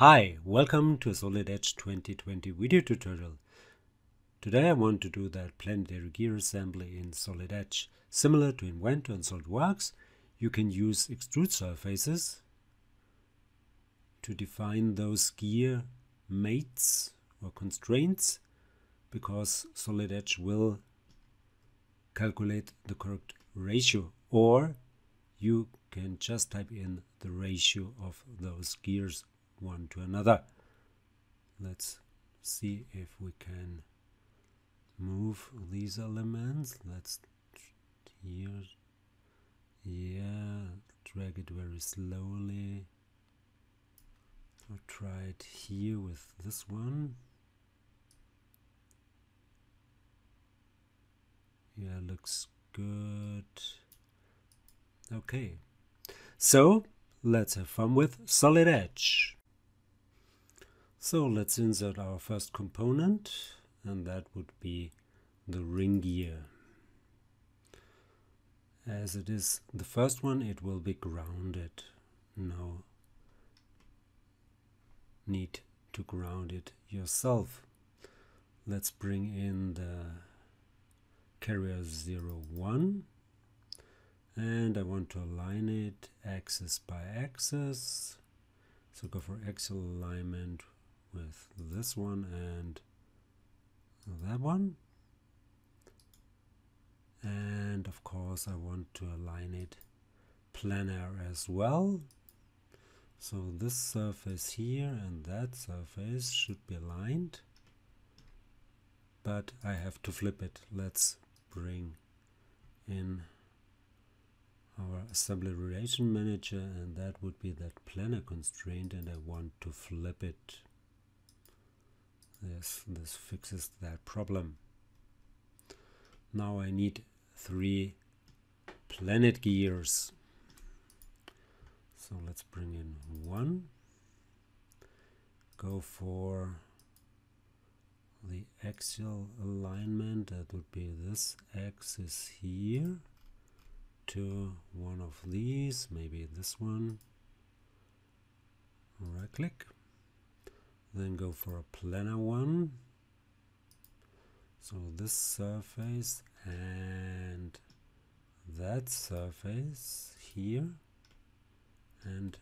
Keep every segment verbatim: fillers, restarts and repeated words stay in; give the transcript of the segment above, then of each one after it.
Hi, welcome to Solid Edge twenty twenty video tutorial. Today I want to do that planetary gear assembly in Solid Edge. Similar to Inventor and SolidWorks, you can use extrude surfaces to define those gear mates or constraints, because Solid Edge will calculate the correct ratio, or you can just type in the ratio of those gears one to another. Let's see if we can move these elements. Let's here, yeah, drag it very slowly. I'll try it here with this one. Yeah, looks good. Okay, so let's have fun with Solid Edge. So let's insert our first component, and that would be the ring gear. As it is the first one, it will be grounded. No need to ground it yourself. Let's bring in the carrier zero one, and I want to align it axis by axis. So go for axial alignment with this one and that one, and of course I want to align it planar as well. So this surface here and that surface should be aligned, but I have to flip it. Let's bring in our assembly relation manager, and that would be that planar constraint, and I want to flip it. Yes, this fixes that problem. Now I need three planet gears. So let's bring in one. Go for the axial alignment. That would be this axis here to one of these, maybe this one. Right click. Then go for a planar one, so this surface and that surface here, and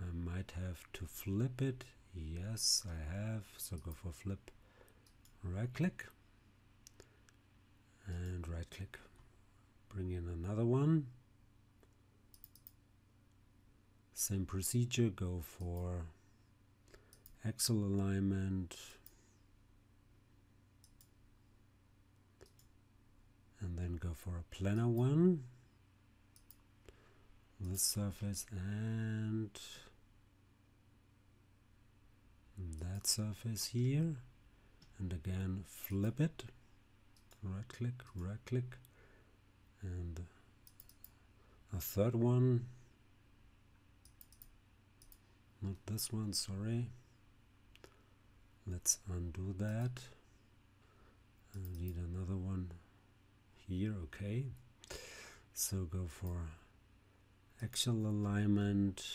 I might have to flip it. Yes, I have. So go for flip, right click and right click, bring in another one, same procedure, go for axial alignment, and then go for a planar one, this surface and that surface here, and again flip it, right click, right click, and a third one, not this one, sorry. Let's undo that. I need another one here, okay. So go for axial alignment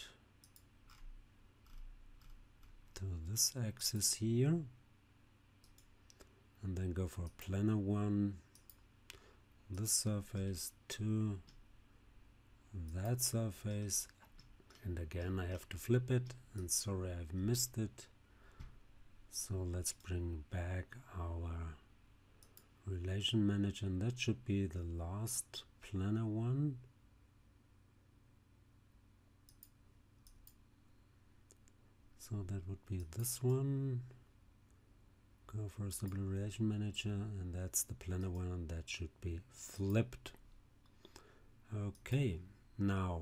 to this axis here, and then go for a planar one, this surface to that surface, and again I have to flip it, and sorry I've missed it. So let's bring back our relation manager, and that should be the last planar one. So that would be this one. Go for assembly relation manager, and that's the planar one, and that should be flipped. Okay, now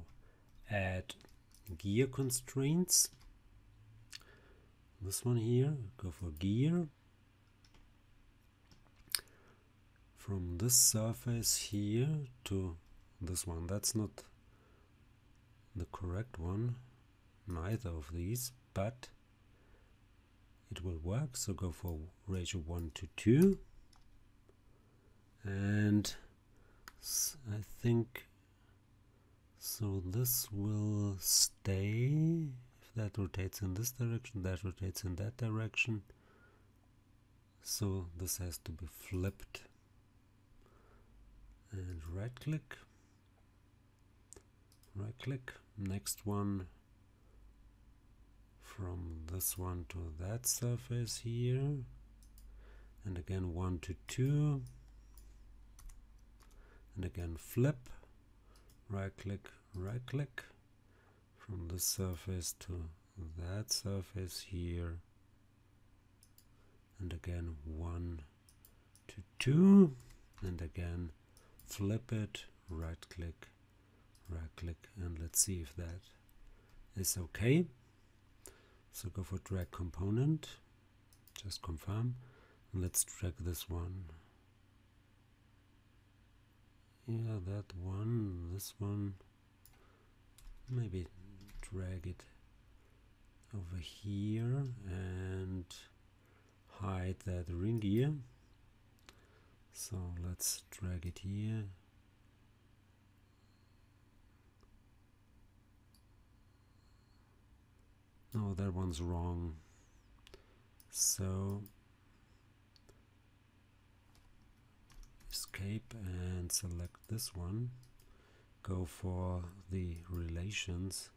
add gear constraints. This one here, go for gear from this surface here to this one. That's not the correct one, neither of these, but it will work. So go for ratio one to two, and I think so this will stay. that rotates in this direction, that rotates in that direction. So this has to be flipped. And right click, right click, next one from this one to that surface here, and again one to two, and again flip, right click, right click, from this surface to that surface here, and again one to two, and again flip it, right click, right click, and let's see if that is okay. So go for drag component, just confirm, and let's drag this one, yeah, that one, this one, maybe drag it over here and hide that ring gear. So let's drag it here, no, that one's wrong, so escape and select this one, go for the relations,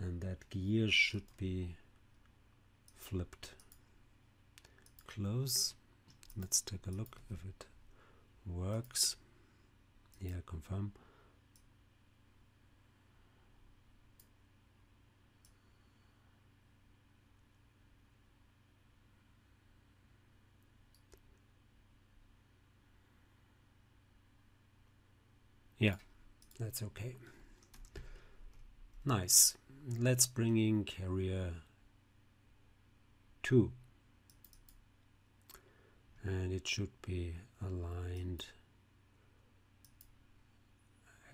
and that gear should be flipped. Close. Let's take a look if it works. Yeah, confirm. Yeah, that's okay. Nice. Let's bring in carrier two. And it should be aligned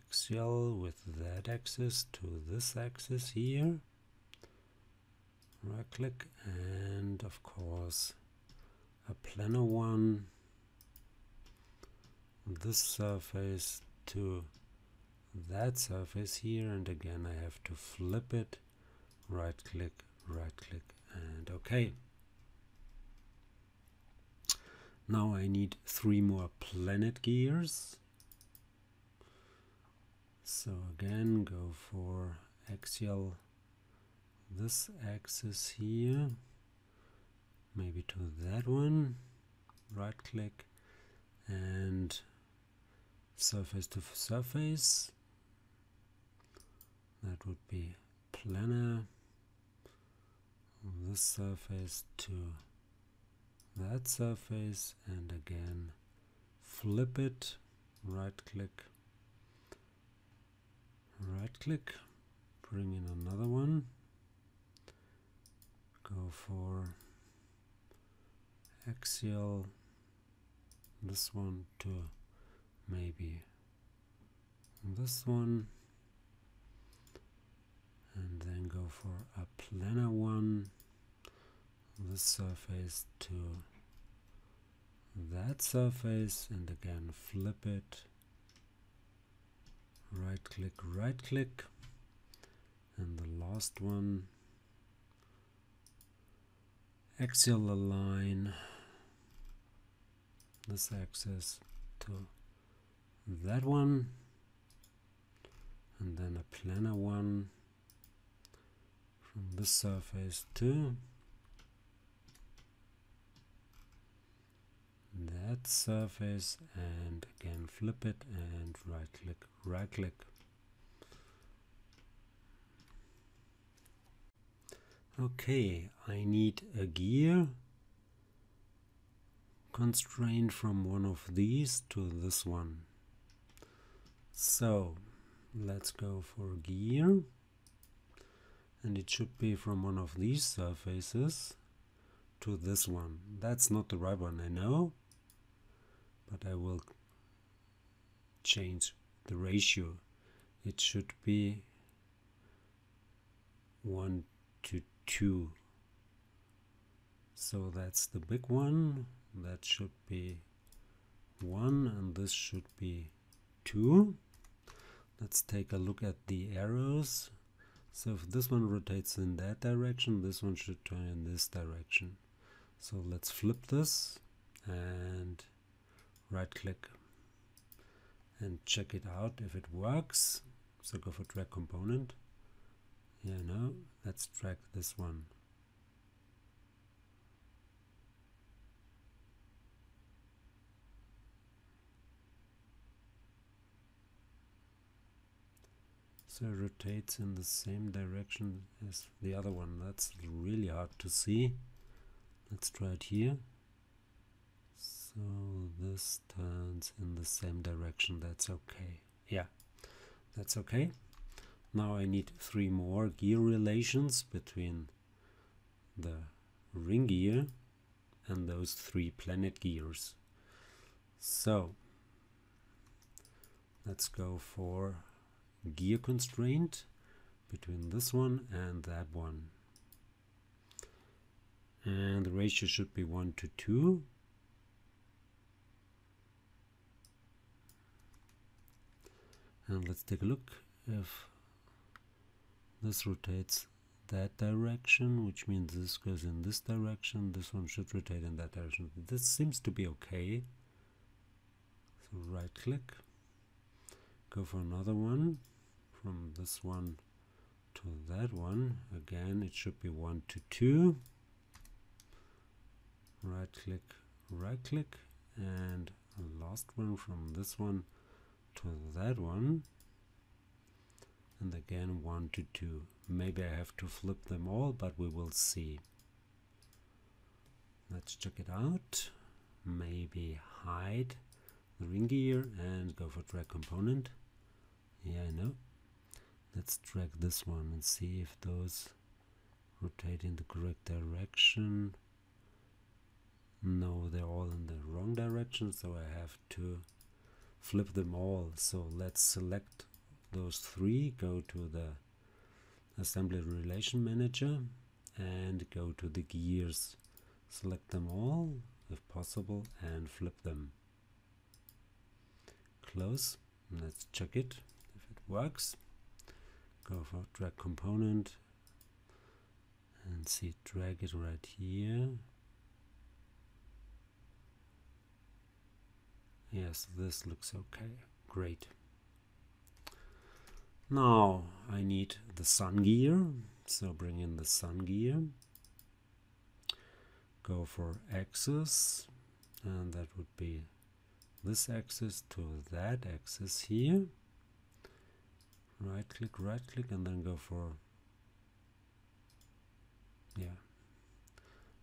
axial with that axis to this axis here. Right click, and of course a planar one, this surface to that surface here, and again I have to flip it, right click, right click, and okay. Now I need three more planet gears. So again, go for axial, this axis here, maybe to that one, right click, and surface to surface. That would be planar, this surface to that surface, and again flip it, right click, right click, bring in another one, go for axial, this one to maybe this one, and then go for a planar one, this surface to that surface, and again flip it, right click, right click, and the last one axial align, this axis to that one, and then a planar one from this surface to that surface, and again flip it and right click, right click. Okay, I need a gear constraint from one of these to this one. So let's go for gear, and it should be from one of these surfaces to this one. That's not the right one, I know, but I will change the ratio. It should be one to two. So that's the big one, that should be one, and this should be two. Let's take a look at the arrows. So if this one rotates in that direction, this one should turn in this direction. So let's flip this and right click and check it out if it works. So go for drag component. Yeah, no, let's drag this one. So it rotates in the same direction as the other one. That's really hard to see. Let's try it here. So this turns in the same direction. That's okay. Yeah, that's okay. Now I need three more gear relations between the ring gear and those three planet gears. So let's go for gear constraint between this one and that one, and the ratio should be one to two. And let's take a look if this rotates that direction, which means this goes in this direction. This one should rotate in that direction. This seems to be okay. So right click, go for another one. From this one to that one, again it should be one to two. Right click, right click, and last one from this one to that one, and again one to two. Maybe I have to flip them all, but we will see. Let's check it out. Maybe hide the ring gear and go for drag component. Yeah, I know. Let's drag this one and see if those rotate in the correct direction. No, they're all in the wrong direction, so I have to flip them all. So let's select those three, go to the assembly relation manager and go to the gears, select them all if possible and flip them. Close. Let's check it if it works. Go for drag component and see, drag it right here. Yes, this looks okay. Great. Now I need the sun gear, so bring in the sun gear. Go for axis, and that would be this axis to that axis here. Right click, right click, and then go for, yeah,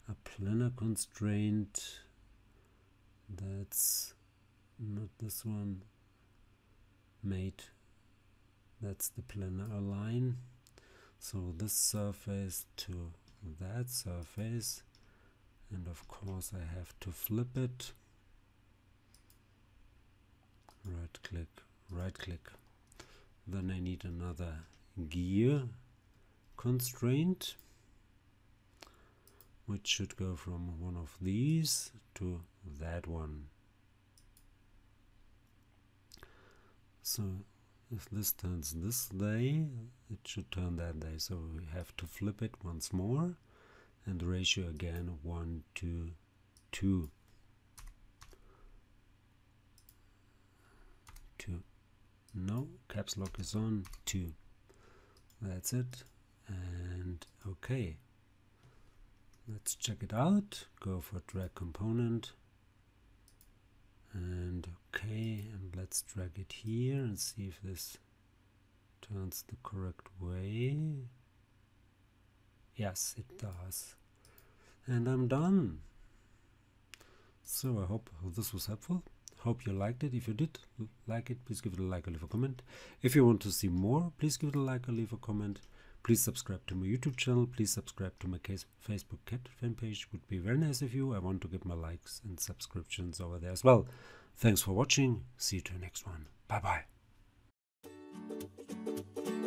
a planar constraint. That's not this one. Mate, that's the planar align. So this surface to that surface, and of course I have to flip it. Right click, right click. Then I need another gear constraint, which should go from one of these to that one. So if this turns this day, it should turn that day. So we have to flip it once more, and ratio again one to two. two. No, caps lock is on, two. That's it. And okay. Let's check it out. Go for drag component. And okay, and let's drag it here and see if this turns the correct way. Yes, it does. And I'm done. So I hope this was helpful. Hope you liked it. If you did like it, please give it a like or leave a comment. If you want to see more, please give it a like or leave a comment. Please subscribe to my YouTube channel. Please subscribe to my Facebook cat fan page. Would be very nice of you. I want to get my likes and subscriptions over there as well. Thanks for watching. See you to the next one. Bye bye.